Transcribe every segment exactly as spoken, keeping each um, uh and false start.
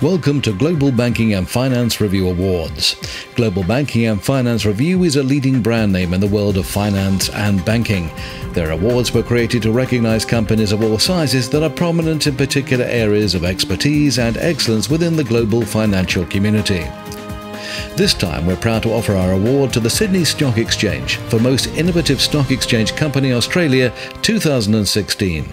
Welcome to Global Banking and Finance Review Awards. Global Banking and Finance Review is a leading brand name in the world of finance and banking. Their awards were created to recognize companies of all sizes that are prominent in particular areas of expertise and excellence within the global financial community. This time we're proud to offer our award to the Sydney Stock Exchange for Most Innovative Stock Exchange Company Australia two thousand sixteen.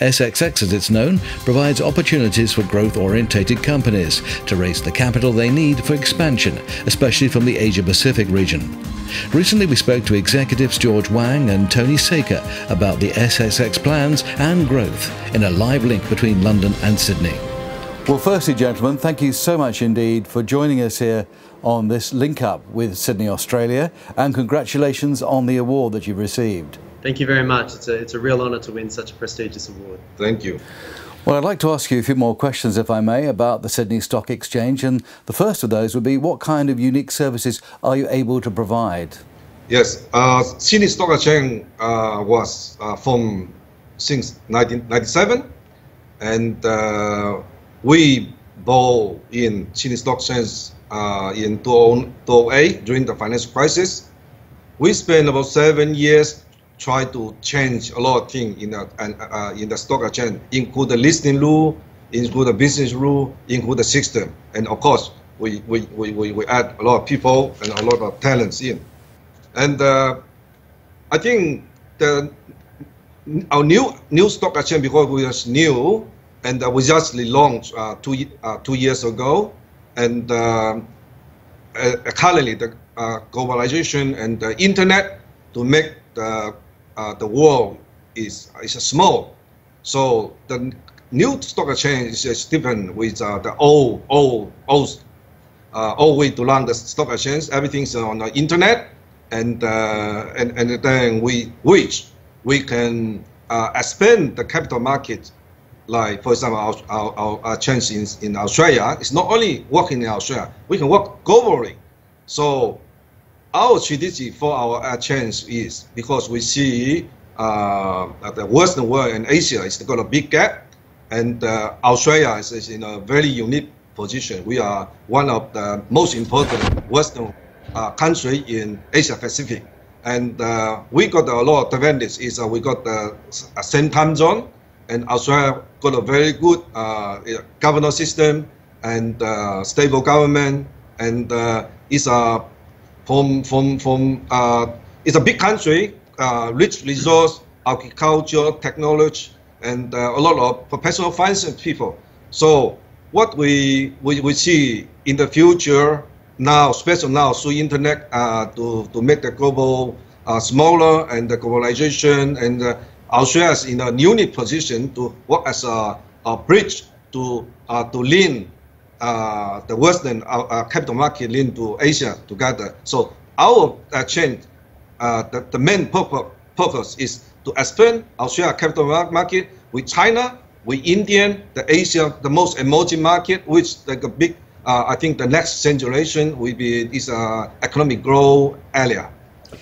S S X, as it's known, provides opportunities for growth-orientated companies to raise the capital they need for expansion, especially from the Asia-Pacific region. Recently we spoke to executives George Wang and Tony Sacre about the S S X plans and growth in a live link between London and Sydney. Well, firstly, gentlemen, thank you so much indeed for joining us here on this link-up with Sydney, Australia, and congratulations on the award that you've received. Thank you very much. It's a, it's a real honour to win such a prestigious award. Thank you. Well, I'd like to ask you a few more questions, if I may, about the Sydney Stock Exchange, and the first of those would be, what kind of unique services are you able to provide? Yes, uh, Sydney Stock Exchange uh, was uh, formed since nineteen ninety-seven, and uh, we bought in Sydney Stock Exchange uh, in two thousand eight during the financial crisis. We spent about seven years trying to change a lot of things in the, uh, in the stock exchange, include the listing rule, include the business rule, include the system. And of course, we, we, we, we add a lot of people and a lot of talents in. And uh, I think the, our new, new stock exchange, because we are new, and uh, we just launched uh, two, uh, two years ago, and uh, uh, currently the uh, globalization and the internet to make the, uh, the world is, is small. So the new stock exchange is, is different with uh, the old, old, old, uh, old way to run the stock exchange. Everything's on the internet, and, uh, and, and then we which we can uh, expand the capital market. Like, for example, our, our, our, our change in, in Australia, it's not only working in Australia, we can work globally. So our strategy for our change is, because we see uh, the Western world and Asia has got a big gap, and uh, Australia is, is in a very unique position. We are one of the most important Western uh, country in Asia Pacific. And uh, we got a lot of advantage is uh, we got the same time zone, and Australia got a very good uh, governance system and uh, stable government, and uh, it's a from from from uh, it's a big country, uh, rich resource, agriculture, technology, and uh, a lot of professional finance people. So what we we we see in the future now, especially now through internet, uh, to to make the global uh, smaller and the globalization and. Uh, Australia is in a unique position to work as a, a bridge to uh, to link uh, the Western uh, uh, capital market link to Asia together. So our uh, change, uh, the, the main purpose, purpose is to expand Australia capital market with China, with India, the Asia, the most emerging market, which like a big, uh, I think the next generation will be is a economic growth area.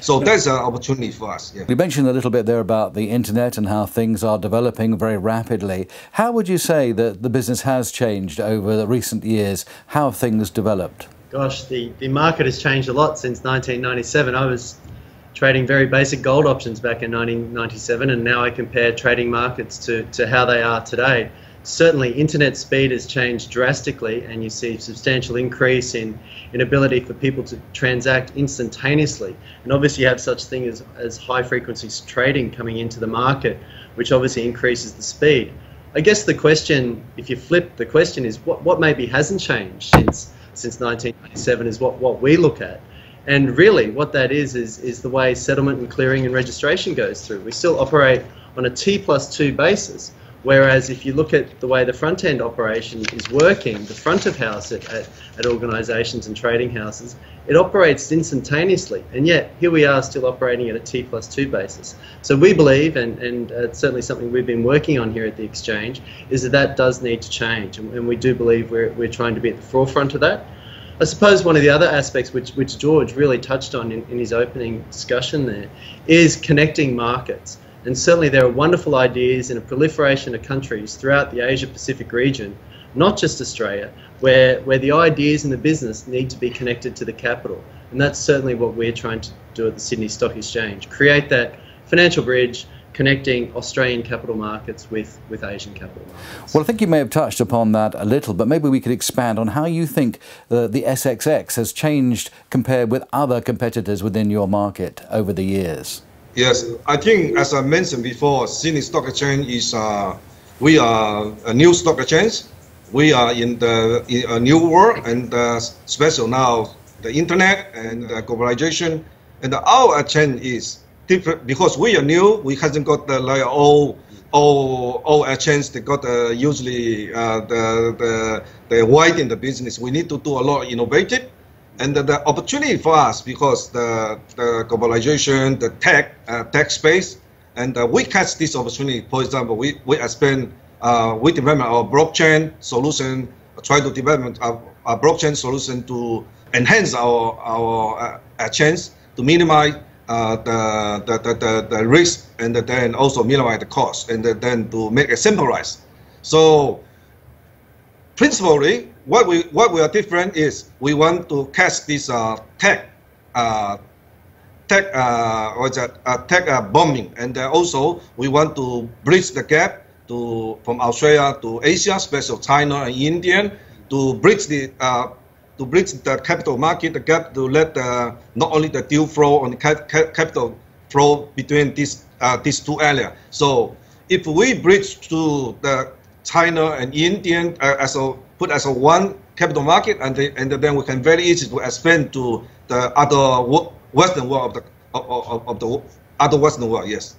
So there's an opportunity for us. Yeah. You mentioned a little bit there about the internet and how things are developing very rapidly. How would you say that the business has changed over the recent years? How have things developed? Gosh, the, the market has changed a lot since nineteen ninety-seven. I was trading very basic gold options back in nineteen ninety-seven, and now I compare trading markets to, to how they are today. Certainly internet speed has changed drastically, and you see a substantial increase in, in ability for people to transact instantaneously. And obviously you have such thing as, as high frequency trading coming into the market, which obviously increases the speed. I guess the question, if you flip the question, is what, what maybe hasn't changed since, since nineteen ninety-seven is what, what we look at. And really what that is, is, is the way settlement and clearing and registration goes through. We still operate on a T plus two basis. Whereas if you look at the way the front-end operation is working, the front of house at, at, at organisations and trading houses, it operates instantaneously. And yet, here we are still operating at a T plus two basis. So we believe, and, and uh, certainly something we've been working on here at the Exchange, is that that does need to change. And, and we do believe we're, we're trying to be at the forefront of that. I suppose one of the other aspects which, which George really touched on in, in his opening discussion there is connecting markets. And certainly there are wonderful ideas in a proliferation of countries throughout the Asia-Pacific region not just Australia, where, where the ideas and the business need to be connected to the capital. And that's certainly what we're trying to do at the Sydney Stock Exchange, create that financial bridge connecting Australian capital markets with, with Asian capital markets. Well, I think you may have touched upon that a little, but maybe we could expand on how you think uh, the S S X has changed compared with other competitors within your market over the years. Yes, I think, as I mentioned before, Sydney Stock Exchange is, uh, we are a new stock exchange. We are in the in a new world, and uh, special now, the internet and uh, globalization. And our exchange is different because we are new. We hasn't got the like all all all exchange that got uh, usually uh, the the the wide in the business. We need to do a lot of innovative, and the, the opportunity for us because the the globalization, the tech uh, tech space, and uh, we catch this opportunity. For example, we we expand. Uh, we develop our blockchain solution. Try to develop our, our blockchain solution to enhance our our uh, exchange to minimize uh, the, the, the the risk, and then also minimize the cost, and then to make it simplified. So, principally, what we what we are different is we want to catch this uh, tech uh, tech uh, what's that uh, tech uh, bombing, and uh, also we want to bridge the gap. To, from Australia to Asia, especially China and India, to bridge the uh, to bridge the capital market, the gap to let uh, not only the deal flow and cap, cap, capital flow between these uh, these two areas. So if we bridge to the China and India uh, as a put as a one capital market, and the, and then we can very easily to expand to the other Western world of the of, of the other Western world. Yes.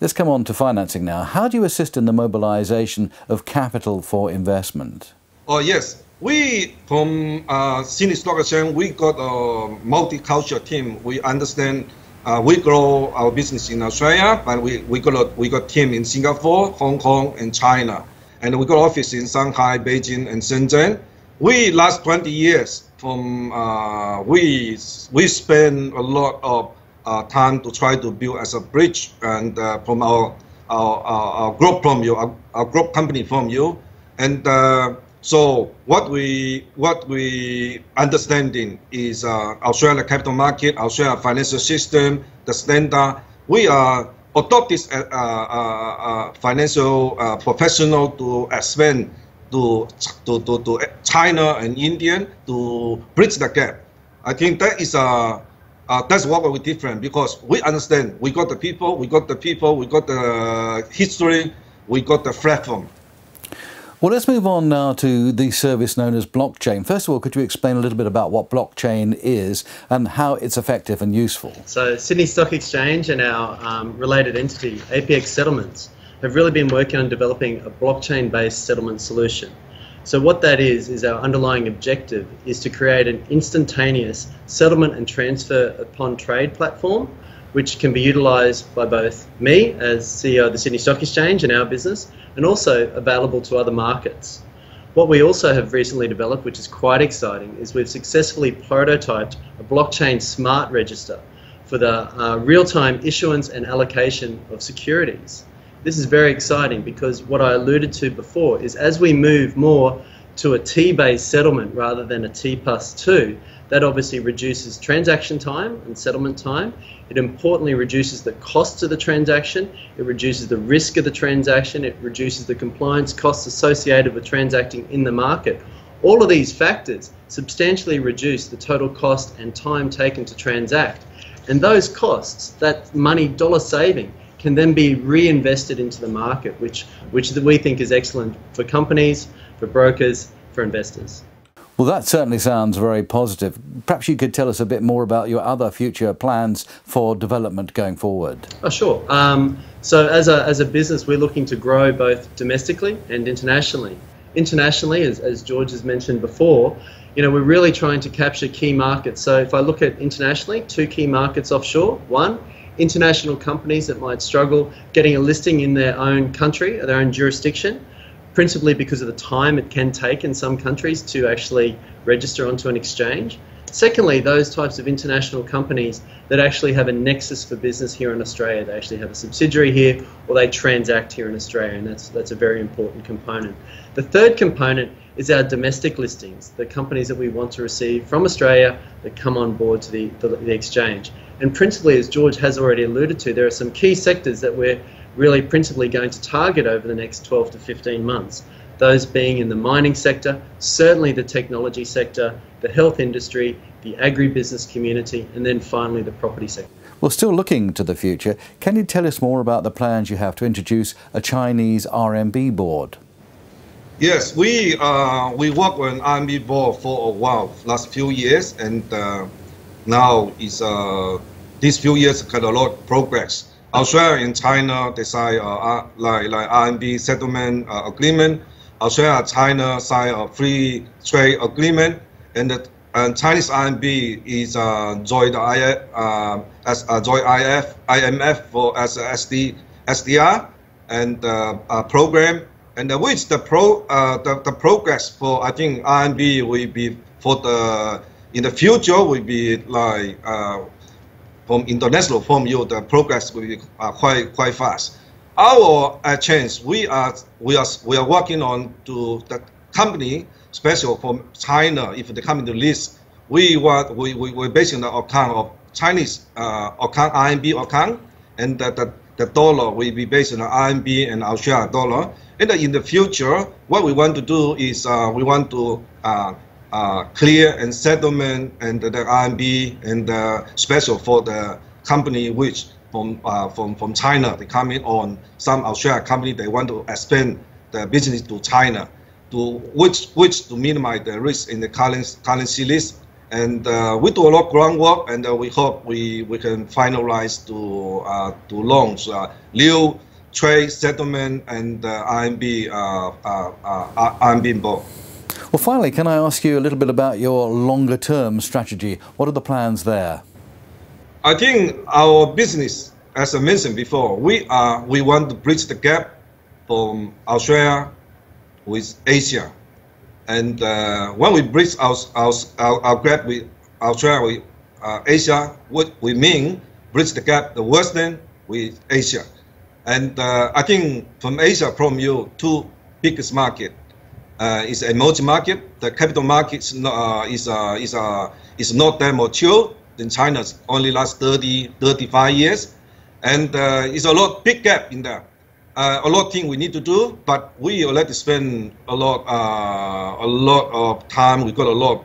Let's come on to financing now. How do you assist in the mobilization of capital for investment? Oh, yes. We, from uh, Sydney Stock Exchange, we got a multicultural team. We understand, uh, we grow our business in Australia, but we, we got a we got team in Singapore, Hong Kong, and China. And we got office in Shanghai, Beijing, and Shenzhen. We, last twenty years, from uh, we, we spend a lot of Uh, time to try to build as a bridge, and uh, from our our, our our group from you, our, our group company from you, and uh, so what we what we understanding is uh, Australia capital market, Australia financial system, the standard. We are adopt this uh, uh, uh, financial uh, professional to expand to to, to to China and India to bridge the gap. I think that is a uh, Uh, that's what we're different, because we understand we got the people, we got the people, we got the history, we got the platform. Well, let's move on now to the service known as blockchain. First of all, could you explain a little bit about what blockchain is and how it's effective and useful? So Sydney Stock Exchange and our um, related entity, A P X Settlements, have really been working on developing a blockchain-based settlement solution. So what that is, is our underlying objective is to create an instantaneous settlement and transfer upon trade platform, which can be utilised by both me as C E O of the Sydney Stock Exchange and our business, and also available to other markets. What we also have recently developed, which is quite exciting, is we've successfully prototyped a blockchain smart register for the uh, real-time issuance and allocation of securities. This is very exciting because what I alluded to before is as we move more to a T-based settlement rather than a T plus two, that obviously reduces transaction time and settlement time. It importantly reduces the cost of the transaction, it reduces the risk of the transaction, it reduces the compliance costs associated with transacting in the market. All of these factors substantially reduce the total cost and time taken to transact. And those costs, that money dollar saving, can then be reinvested into the market, which which we think is excellent for companies, for brokers, for investors. Well, that certainly sounds very positive. Perhaps you could tell us a bit more about your other future plans for development going forward. Oh, sure. Um, so as a, as a business, we're looking to grow both domestically and internationally. Internationally, as, as George has mentioned before, you know, we're really trying to capture key markets. So if I look at internationally, two key markets offshore. One, international companies that might struggle getting a listing in their own country, or their own jurisdiction, principally because of the time it can take in some countries to actually register onto an exchange. Secondly, those types of international companies that actually have a nexus for business here in Australia. They actually have a subsidiary here, or they transact here in Australia, and that's, that's a very important component. The third component is our domestic listings, the companies that we want to receive from Australia that come on board to the, the, the exchange. And principally, as George has already alluded to, there are some key sectors that we're really principally going to target over the next twelve to fifteen months. Those being in the mining sector, certainly the technology sector, the health industry, the agribusiness community, and then finally the property sector. Well, still looking to the future, can you tell us more about the plans you have to introduce a Chinese R M B board? Yes, we uh, we worked on R M B board for a while, last few years, and uh, now is uh, these few years got a lot of progress. Australia and China they signed uh, like like R M B settlement uh, agreement. Australia and China signed a free trade agreement, and the and Chinese R M B is uh, joined I F, uh, as uh, joined I F, I M F for as S D, S D R and uh, uh, program. And uh, which the pro uh, the, the progress for I think R M B will be for the in the future will be like uh, from international from you the progress will be uh, quite quite fast. Our uh, change we are we are we are working on to the company special from China if the company list we want we we we based on the account of Chinese uh, account R M B account and that the, the dollar will be based on the R M B and Australian dollar. And in the future, what we want to do is uh, we want to uh, uh, clear and settlement and the R M B and uh, special for the company which from uh, from from China they come in on some Australian company they want to expand the business to China to which which to minimize the risk in the currency currency list. And uh, we do a lot of groundwork, and uh, we hope we we can finalize to uh, to launch uh, new trade settlement and uh, R M B uh, uh, uh, R M B board. Well, finally, can I ask you a little bit about your longer-term strategy? What are the plans there? I think our business, as I mentioned before, we are we want to bridge the gap from Australia with Asia, and uh, when we bridge our our, our, our gap with Australia with uh, Asia, what we mean bridge the gap the Western with Asia. And uh, I think from Asia, from you, two biggest market uh, is emerging market. The capital market uh, is uh, is uh, is not that mature in China's only last thirty, thirty-five years, and uh, it's a lot big gap in there. Uh, a lot of things we need to do, but we already spend a lot uh, a lot of time. We got a lot of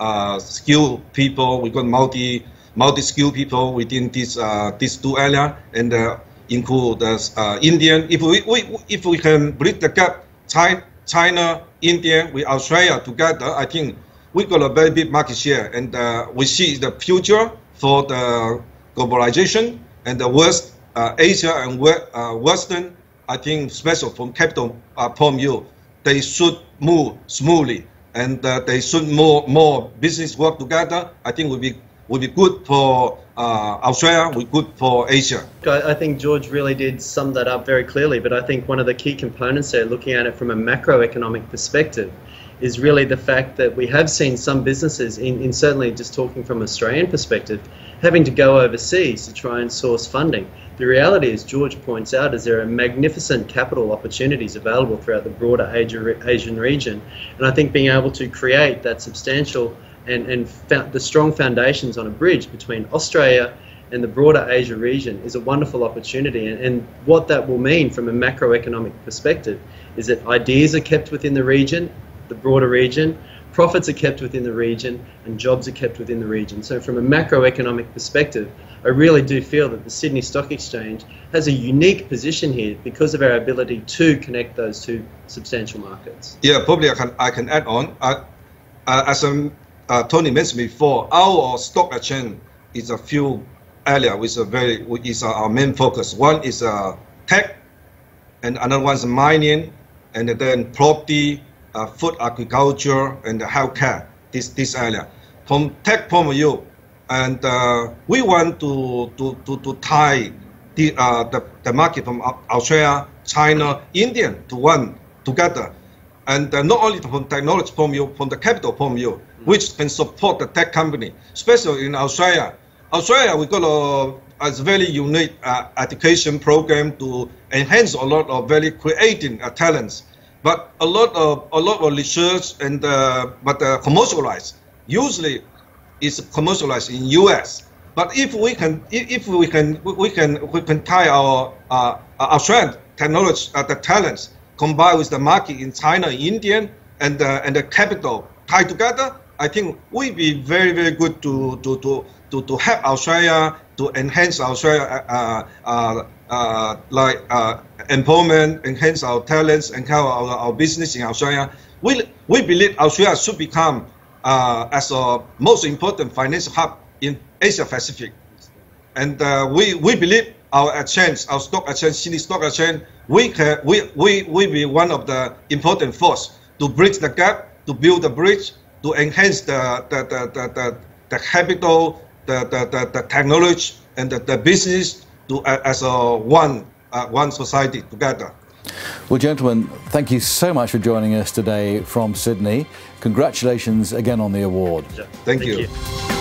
uh, skilled people. We got multi multi skilled people within this uh, these two area and. Uh, include uh, Indian, if we, we, if we can bridge the gap, China, India, with Australia together, I think we got a very big market share, and uh, we see the future for the globalization and the West, uh, Asia and uh, Western, I think special from capital uh, point of view, they should move smoothly, and uh, they should more, more business work together, I think will be would be good for uh, Australia, would be good for Asia. I think George really did sum that up very clearly, but I think one of the key components there, looking at it from a macroeconomic perspective, is really the fact that we have seen some businesses, in, in certainly just talking from an Australian perspective, having to go overseas to try and source funding. The reality, as George points out, is there are magnificent capital opportunities available throughout the broader Asia, Asian region, and I think being able to create that substantial and, and found the strong foundations on a bridge between Australia and the broader Asia region is a wonderful opportunity. And, and what that will mean from a macroeconomic perspective is that ideas are kept within the region, the broader region, profits are kept within the region, and jobs are kept within the region. So from a macroeconomic perspective, I really do feel that the Sydney Stock Exchange has a unique position here because of our ability to connect those two substantial markets. Yeah, probably I can, I can add on. I, uh, as a Uh, Tony mentioned before, our stock exchange is a few area which is, a very, which is our main focus. One is uh, tech, and another one is mining, and then property, uh, food, agriculture, and healthcare, this, this area. From tech point of view, and uh, we want to, to, to, to tie the, uh, the, the market from Australia, China, India to one together. And uh, not only from technology point of view, from the capital point of view, which can support the tech company, especially in Australia. Australia, we got a, a very unique uh, education program to enhance a lot of very creative uh, talents. But a lot of a lot of research and uh, but uh, commercialized usually is commercialized in U S. But if we can if we can we can we can tie our uh, our strength, technology, uh, the talents combined with the market in China, India, and uh, and the capital tied together, I think we'd be very very good to to to to, to help Australia to enhance Australia. Uh, uh, Uh, like uh, employment, enhance our talents, and our, our, our business in Australia. We we believe Australia should become uh, as a most important financial hub in Asia Pacific, and uh, we we believe our exchange, our stock exchange, Sydney Stock Exchange, we can we we will be one of the important force to bridge the gap, to build the bridge, to enhance the the the the, the, the capital, the the, the the technology, and the, the business. To, uh, as a one, uh, one society together. Well, gentlemen, thank you so much for joining us today from Sydney. Congratulations again on the award. Thank, thank you. you.